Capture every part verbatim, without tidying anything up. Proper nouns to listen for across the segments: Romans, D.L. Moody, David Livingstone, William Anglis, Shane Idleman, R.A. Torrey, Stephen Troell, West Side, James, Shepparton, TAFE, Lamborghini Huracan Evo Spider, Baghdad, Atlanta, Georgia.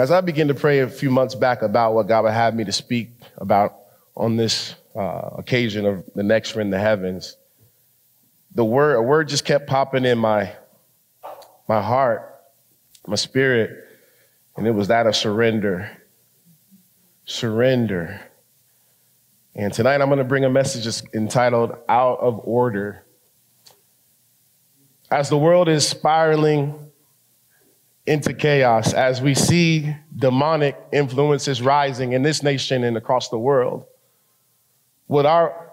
And as I began to pray a few months back about what God would have me to speak about on this uh, occasion of the next year in the heavens, the word, a word just kept popping in my, my heart, my spirit, and it was that of surrender. Surrender. And tonight I'm going to bring a message that's entitled Out of Order. As the world is spiraling into chaos, as we see demonic influences rising in this nation and across the world, what our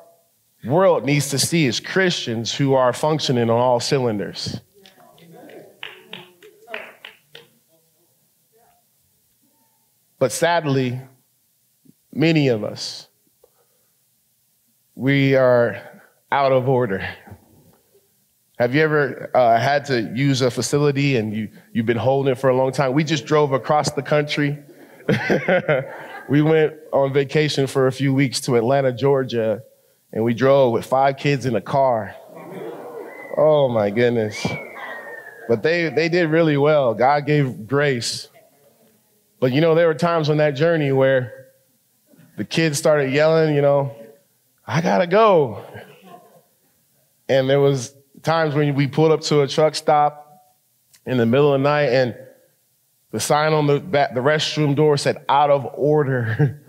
world needs to see is Christians who are functioning on all cylinders. But sadly, many of us, we are out of order. Have you ever uh, had to use a facility and you, you've been holding it for a long time? We just drove across the country. We went on vacation for a few weeks to Atlanta, Georgia, and we drove with five kids in a car. Oh my goodness. But they, they did really well. God gave grace. But you know, there were times on that journey where the kids started yelling, you know, I gotta go. And there was times when we pulled up to a truck stop in the middle of the night and the sign on the back, the restroom door said out of order.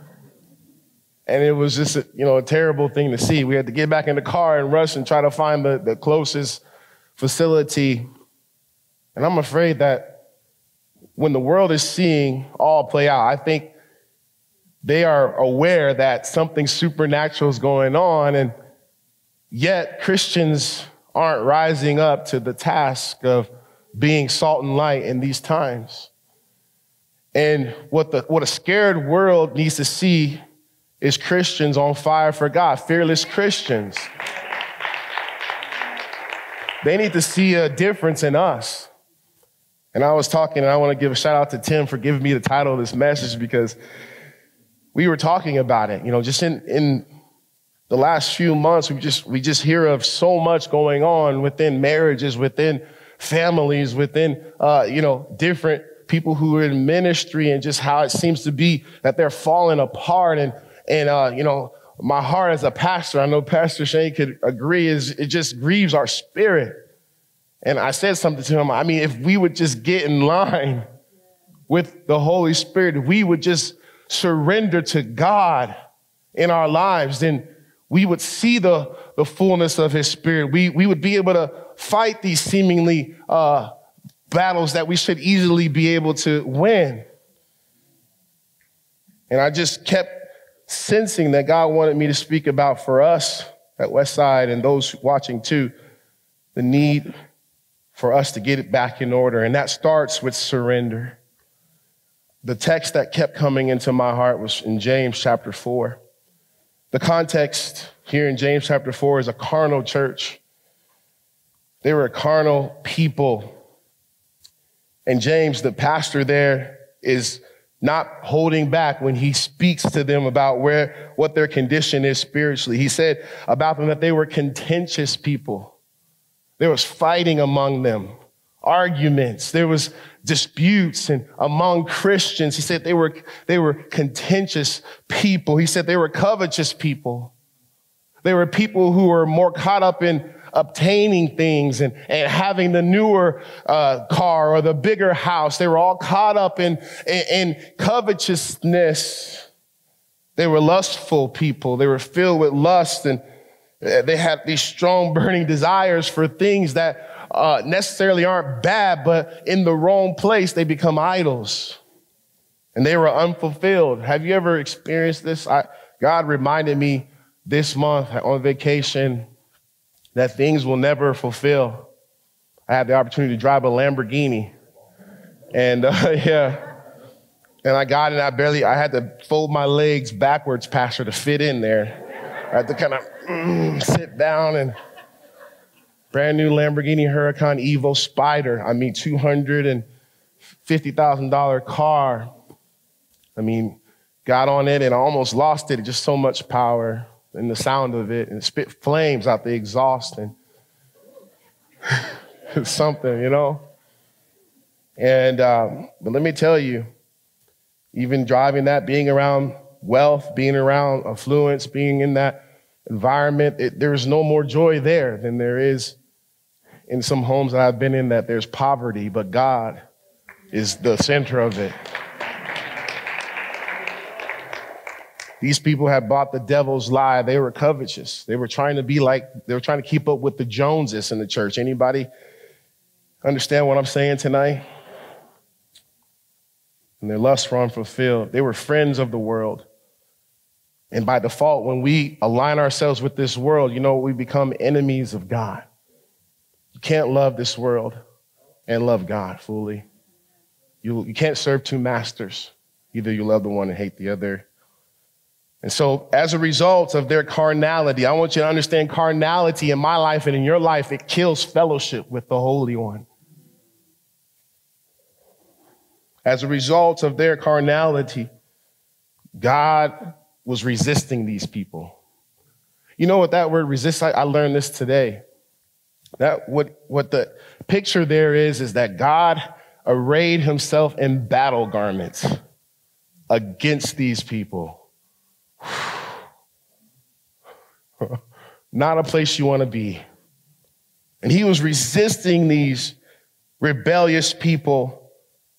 And it was just, a, you know, a terrible thing to see. We had to get back in the car and rush and try to find the, the closest facility. And I'm afraid that when the world is seeing all play out, I think they are aware that something supernatural is going on. And yet Christians aren't rising up to the task of being salt and light in these times. And what the what a scared world needs to see is Christians on fire for God, fearless Christians. They need to see a difference in us. And I was talking, and I want to give a shout out to Tim for giving me the title of this message, because we were talking about it, you know, just in in the last few months, we just we just hear of so much going on within marriages, within families, within, uh, you know, different people who are in ministry, and just how it seems to be that they're falling apart. And, and uh, you know, my heart as a pastor, I know Pastor Shane could agree, is it just grieves our spirit. And I said something to him. I mean, if we would just get in line with the Holy Spirit, we would just surrender to God in our lives, then we would see the, the fullness of his spirit. We, we would be able to fight these seemingly uh, battles that we should easily be able to win. And I just kept sensing that God wanted me to speak about for us at West Side and those watching too, the need for us to get it back in order. And that starts with surrender. The text that kept coming into my heart was in James chapter four. The context here in James chapter four is a carnal church. They were a carnal people. And James, the pastor there, is not holding back when he speaks to them about where what their condition is spiritually. He said about them that they were contentious people. There was fighting among them, arguments. There was disputes and among Christians. He said they were, they were contentious people. He said they were covetous people. They were people who were more caught up in obtaining things and, and having the newer uh, car or the bigger house. They were all caught up in, in, in covetousness. They were lustful people. They were filled with lust, and they had these strong burning desires for things that Uh, necessarily aren't bad, but in the wrong place, they become idols, and they were unfulfilled. Have you ever experienced this? I, God reminded me this month on vacation that things will never fulfill. I had the opportunity to drive a Lamborghini, and uh, yeah, and I got it. I barely, I had to fold my legs backwards, Pastor, to fit in there. I had to kind of mm, sit down and. Brand new Lamborghini Huracan Evo Spider. I mean, two hundred fifty thousand dollars car. I mean, got on it and I almost lost it. Just so much power and the sound of it, and it spit flames out the exhaust and something, you know? And, um, but let me tell you, even driving that, being around wealth, being around affluence, being in that environment, it, there is no more joy there than there is in some homes that I've been in that there's poverty, but God is the center of it. These people had bought the devil's lie. They were covetous. They were trying to be like, they were trying to keep up with the Joneses in the church. Anybody understand what I'm saying tonight? And their lusts were unfulfilled. They were friends of the world. And by default, when we align ourselves with this world, you know, we become enemies of God. You can't love this world and love God fully. You, you can't serve two masters. Either you love the one and hate the other. And so as a result of their carnality, I want you to understand carnality in my life and in your life, it kills fellowship with the Holy One. As a result of their carnality, God was resisting these people. You know what that word resist, I, I learned this today. That what, what the picture there is, is that God arrayed himself in battle garments against these people. Not a place you want to be. And he was resisting these rebellious people.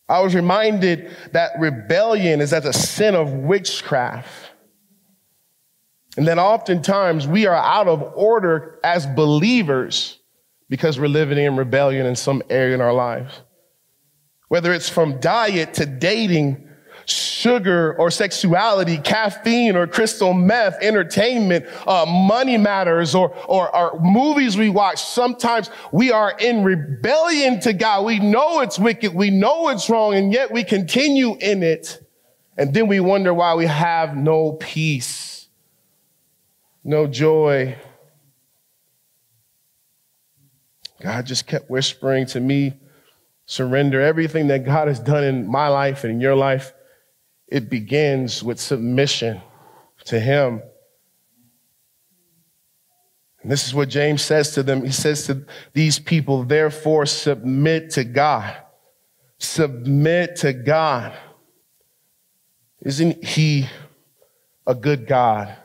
I was reminded that rebellion is at the sin of witchcraft. And then oftentimes we are out of order as believers because we're living in rebellion in some area in our lives. Whether it's from diet to dating, sugar or sexuality, caffeine or crystal meth, entertainment, uh, money matters, or, or, or movies we watch. Sometimes we are in rebellion to God. We know it's wicked. We know it's wrong, and yet we continue in it. And then we wonder why we have no peace, no joy. God just kept whispering to me, surrender. Everything that God has done in my life and in your life, it begins with submission to him. And this is what James says to them. He says to these people, therefore, submit to God. Submit to God. Isn't he a good God?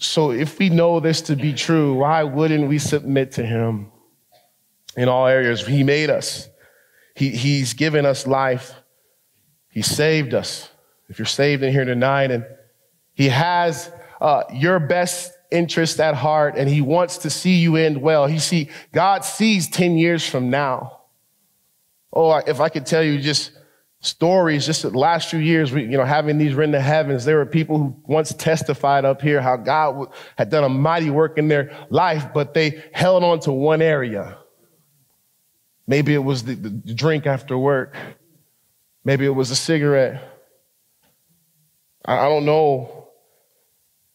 So if we know this to be true, why wouldn't we submit to him in all areas? He made us. He, he's given us life. He saved us, if you're saved in here tonight, and he has uh, your best interest at heart, and he wants to see you end well. He see, God sees ten years from now. Oh, if I could tell you just stories, just the last few years, we, you know, having these written to heavens, there were people who once testified up here how God had done a mighty work in their life, but they held on to one area. Maybe it was the, the drink after work. Maybe it was a cigarette. I don't know.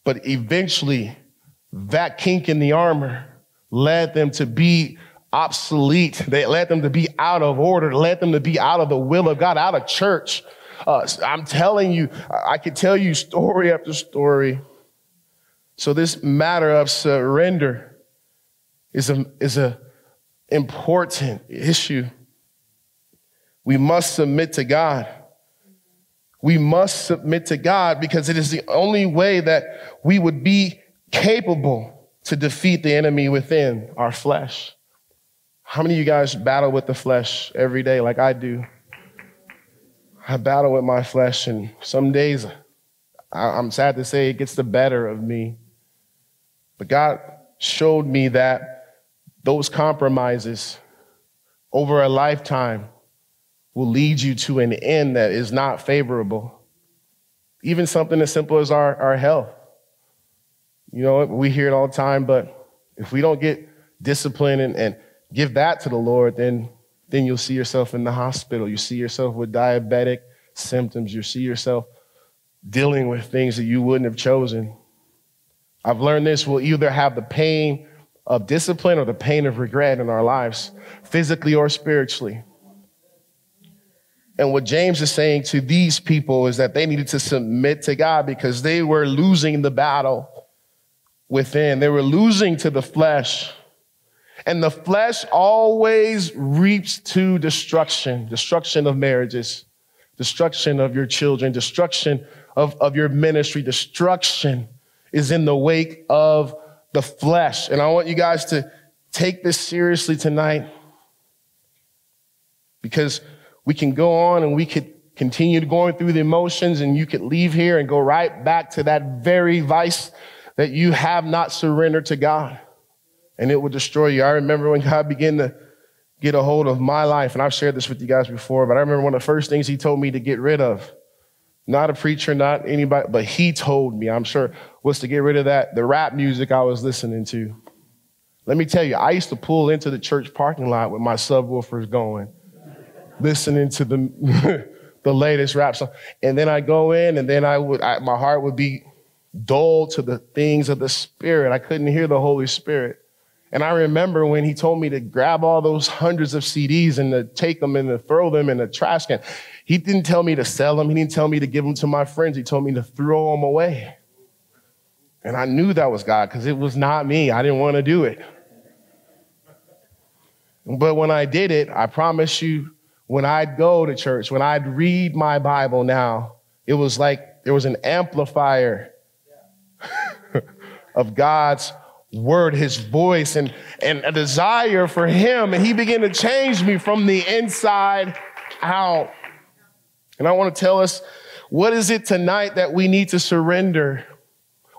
But eventually, that kink in the armor led them to be obsolete. They led them to be out of order, led them to be out of the will of God, out of church. Uh, I'm telling you, I could tell you story after story. So this matter of surrender is a, is a important issue. We must submit to God. We must submit to God because it is the only way that we would be capable to defeat the enemy within our flesh. How many of you guys battle with the flesh every day like I do? I battle with my flesh, and some days, I'm sad to say, it gets the better of me. But God showed me that those compromises over a lifetime will lead you to an end that is not favorable. Even something as simple as our, our health. You know, we hear it all the time, but if we don't get disciplined and, and give that to the Lord, then, then you'll see yourself in the hospital. You see yourself with diabetic symptoms. You see yourself dealing with things that you wouldn't have chosen. I've learned this, we'll either have the pain of discipline or the pain of regret in our lives, physically or spiritually. And what James is saying to these people is that they needed to submit to God because they were losing the battle within. They were losing to the flesh. And the flesh always reaps to destruction, destruction of marriages, destruction of your children, destruction of, of your ministry. Destruction is in the wake of the flesh. And I want you guys to take this seriously tonight, because we can go on and we could continue going through the emotions, and you could leave here and go right back to that very vice that you have not surrendered to God, and it will destroy you. I remember when God began to get a hold of my life, and I've shared this with you guys before, but I remember one of the first things he told me to get rid of, not a preacher, not anybody, but he told me, I'm sure, was to get rid of that, the rap music I was listening to. Let me tell you, I used to pull into the church parking lot with my subwoofers going, listening to the, the latest rap song. And then I go in, and then I would, I, my heart would be dull to the things of the Spirit. I couldn't hear the Holy Spirit. And I remember when he told me to grab all those hundreds of C Ds and to take them and to throw them in a trash can. He didn't tell me to sell them. He didn't tell me to give them to my friends. He told me to throw them away. And I knew that was God, because it was not me. I didn't want to do it. But when I did it, I promise you, when I'd go to church, when I'd read my Bible now, it was like there was an amplifier of God's word, his voice, and, and a desire for him. And he began to change me from the inside out. And I want to tell us, what is it tonight that we need to surrender?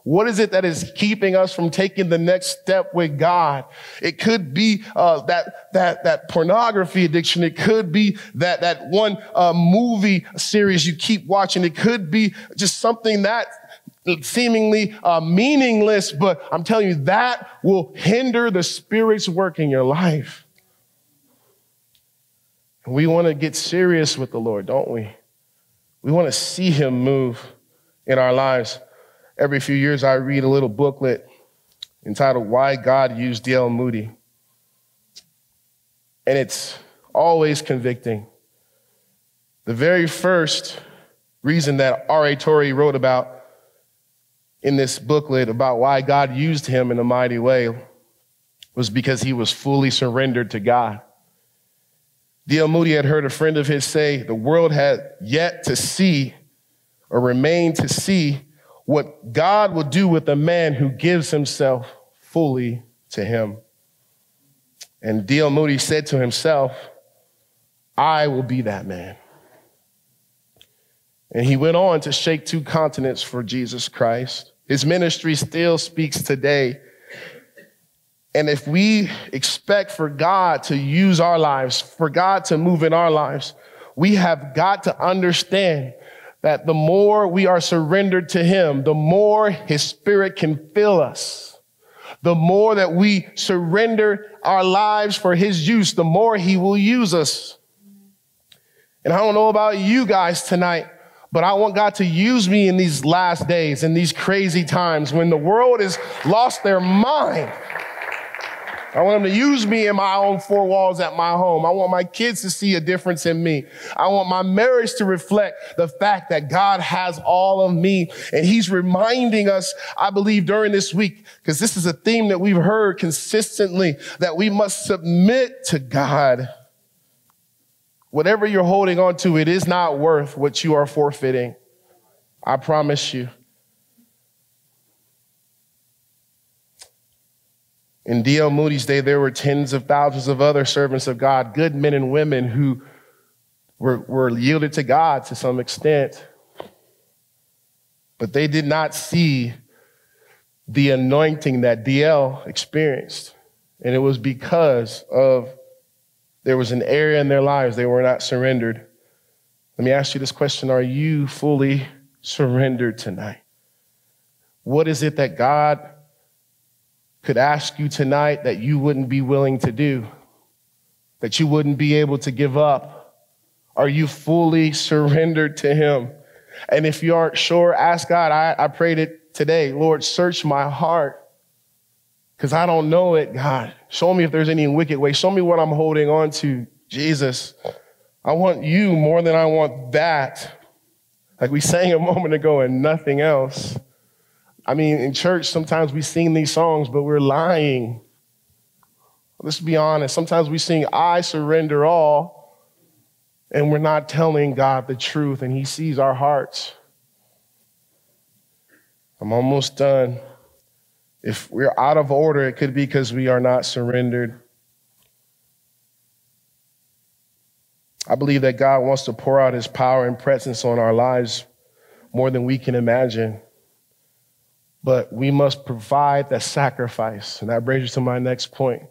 What is it that is keeping us from taking the next step with God? It could be uh, that that that pornography addiction. It could be that that one uh, movie series you keep watching. It could be just something that seemingly uh, meaningless, but I'm telling you, that will hinder the Spirit's work in your life. And we want to get serious with the Lord, don't we? We want to see him move in our lives. Every few years, I read a little booklet entitled Why God Used D L Moody. And it's always convicting. The very first reason that R A Torrey wrote about in this booklet about why God used him in a mighty way was because he was fully surrendered to God. D L Moody had heard a friend of his say, the world had yet to see or remained to see what God will do with a man who gives himself fully to him. And D L Moody said to himself, I will be that man. And he went on to shake two continents for Jesus Christ. His ministry still speaks today. And if we expect for God to use our lives, for God to move in our lives, we have got to understand that the more we are surrendered to him, the more his Spirit can fill us. The more that we surrender our lives for his use, the more he will use us. And I don't know about you guys tonight, but I want God to use me in these last days, in these crazy times when the world has lost their mind. I want him to use me in my own four walls at my home. I want my kids to see a difference in me. I want my marriage to reflect the fact that God has all of me. And he's reminding us, I believe, during this week, because this is a theme that we've heard consistently, that we must submit to God. Whatever you're holding on to, it is not worth what you are forfeiting. I promise you. In D L Moody's day, there were tens of thousands of other servants of God, good men and women who were, were yielded to God to some extent. But they did not see the anointing that D L experienced. And it was because of there was an area in their lives they were not surrendered. Let me ask you this question. Are you fully surrendered tonight? What is it that God could ask you tonight that you wouldn't be willing to do, that you wouldn't be able to give up? Are you fully surrendered to him? And if you aren't sure, ask God. I, I prayed it today. Lord, search my heart, because I don't know it, God. Show me if there's any wicked way. Show me what I'm holding on to, Jesus. I want you more than I want that. Like we sang a moment ago, and nothing else. I mean, in church, sometimes we sing these songs, but we're lying. Let's be honest. Sometimes we sing, I surrender all, and we're not telling God the truth, and he sees our hearts. I'm almost done. If we're out of order, it could be because we are not surrendered. I believe that God wants to pour out his power and presence on our lives more than we can imagine. But we must provide that sacrifice. And that brings us to my next point,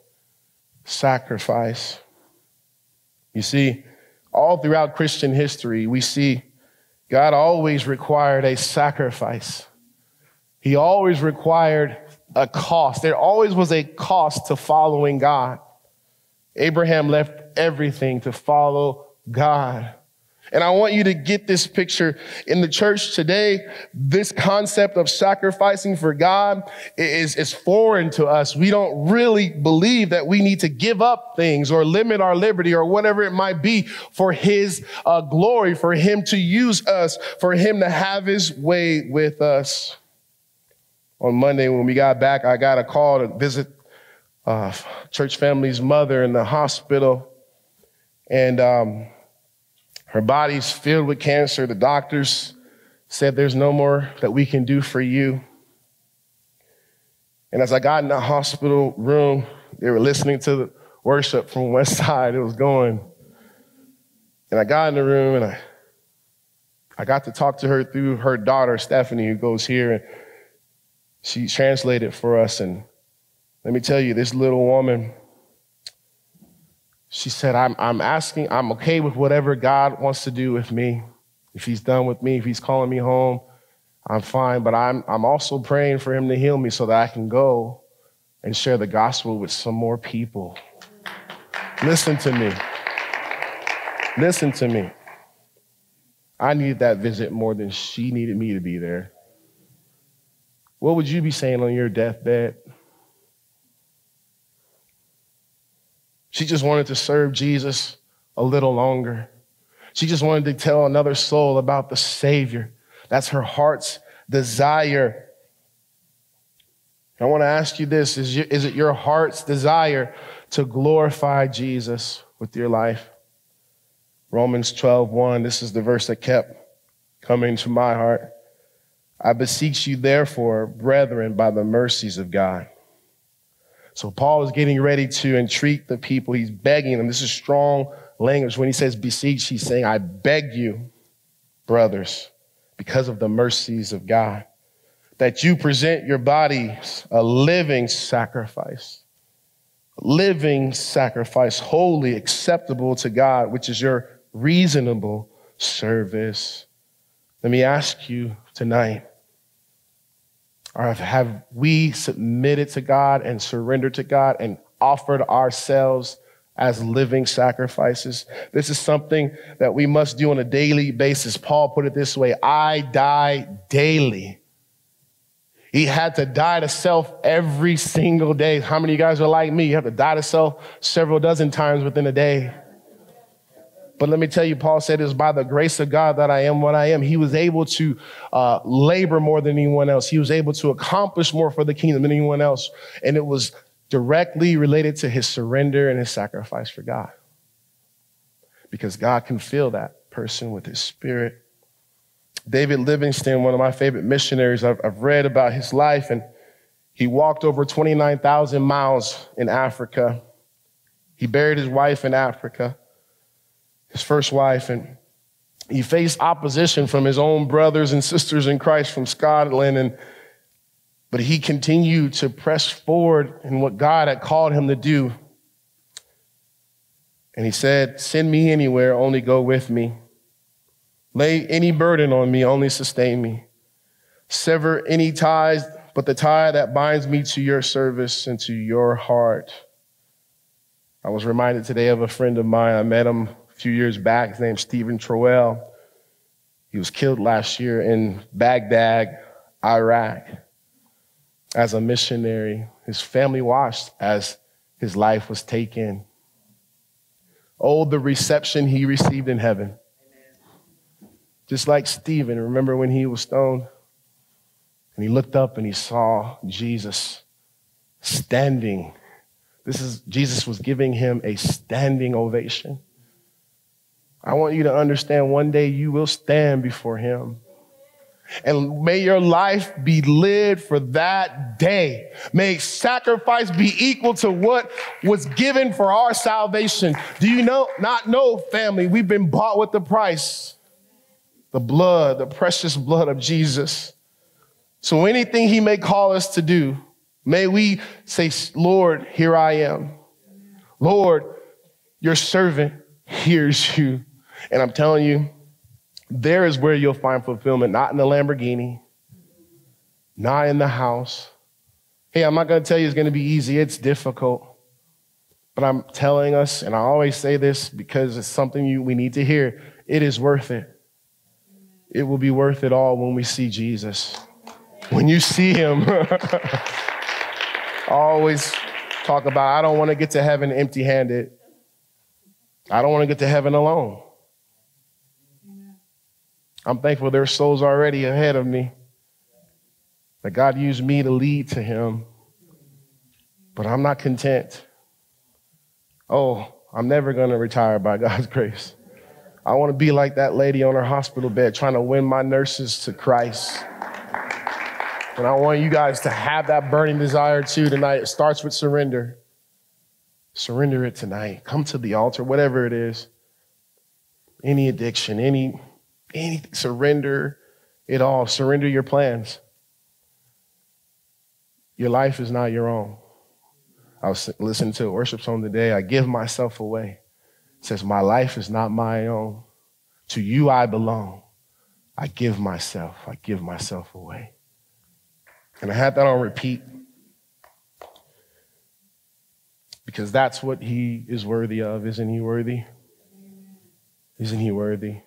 sacrifice. You see, all throughout Christian history, we see God always required a sacrifice. He always required a cost. There always was a cost to following God. Abraham left everything to follow God. And I want you to get this picture. In the church today, this concept of sacrificing for God is, is foreign to us. We don't really believe that we need to give up things or limit our liberty or whatever it might be for his uh, glory, for him to use us, for him to have his way with us. On Monday, when we got back, I got a call to visit Uh, church family's mother in the hospital, and um, her body's filled with cancer. The doctors said there's no more that we can do for you. And as I got in the hospital room, they were listening to the worship from West Side. It was going. And I got in the room and I, I got to talk to her through her daughter, Stephanie, who goes here, and she translated for us. And let me tell you, this little woman, she said, I'm, I'm asking, I'm okay with whatever God wants to do with me. If he's done with me, if he's calling me home, I'm fine. But I'm, I'm also praying for him to heal me so that I can go and share the gospel with some more people. Listen to me. Listen to me. I needed that visit more than she needed me to be there. What would you be saying on your deathbed? She just wanted to serve Jesus a little longer. She just wanted to tell another soul about the Savior. That's her heart's desire. I want to ask you this. Is, you, is it your heart's desire to glorify Jesus with your life? Romans twelve one, this is the verse that kept coming to my heart. I beseech you, therefore, brethren, by the mercies of God. So Paul is getting ready to entreat the people. He's begging them. This is strong language. When he says beseech, he's saying, I beg you, brothers, because of the mercies of God, that you present your bodies a living sacrifice, living sacrifice, holy, acceptable to God, which is your reasonable service. Let me ask you tonight, or have we submitted to God and surrendered to God and offered ourselves as living sacrifices? This is something that we must do on a daily basis. Paul put it this way, I die daily. He had to die to self every single day. How many of you guys are like me? You have to die to self several dozen times within a day. But let me tell you, Paul said, it's by the grace of God that I am what I am. He was able to uh, labor more than anyone else. He was able to accomplish more for the kingdom than anyone else. And it was directly related to his surrender and his sacrifice for God. Because God can fill that person with his spirit. David Livingstone, one of my favorite missionaries, I've, I've read about his life, and he walked over twenty-nine thousand miles in Africa. He buried his wife in Africa. His first wife, and he faced opposition from his own brothers and sisters in Christ from Scotland, and but he continued to press forward in what God had called him to do. And he said, send me anywhere, only go with me. Lay any burden on me, only sustain me. Sever any ties but the tie that binds me to your service and to your heart. I was reminded today of a friend of mine. I met him a few years back. His name's Stephen Troell. He was killed last year in Baghdad, Iraq, as a missionary. His family watched as his life was taken. Oh, the reception he received in heaven. Amen. Just like Stephen, remember when he was stoned? And he looked up and he saw Jesus standing. This is, Jesus was giving him a standing ovation. I want you to understand one day you will stand before him. And may your life be lived for that day. May sacrifice be equal to what was given for our salvation. Do you know, not know, family, we've been bought with the price. The blood, the precious blood of Jesus. So anything he may call us to do, may we say, Lord, here I am. Lord, your servant hears you. And I'm telling you, there is where you'll find fulfillment, not in the Lamborghini, not in the house. Hey, I'm not going to tell you it's going to be easy. It's difficult. But I'm telling us, and I always say this because it's something you, we need to hear, it is worth it. It will be worth it all when we see Jesus. When you see him, I always talk about, I don't want to get to heaven empty-handed. I don't want to get to heaven alone. I'm thankful their souls already ahead of me, that God used me to lead to him. But I'm not content. Oh, I'm never going to retire by God's grace. I want to be like that lady on her hospital bed trying to win my nurses to Christ. And I want you guys to have that burning desire too tonight. It starts with surrender. Surrender it tonight. Come to the altar, whatever it is. Any addiction, any... Anything, surrender it all. Surrender your plans. Your life is not your own. I was listening to a worship song today. I give myself away. It says, my life is not my own. To you I belong. I give myself. I give myself away. And I had that on repeat because that's what he is worthy of. Isn't he worthy? Isn't he worthy?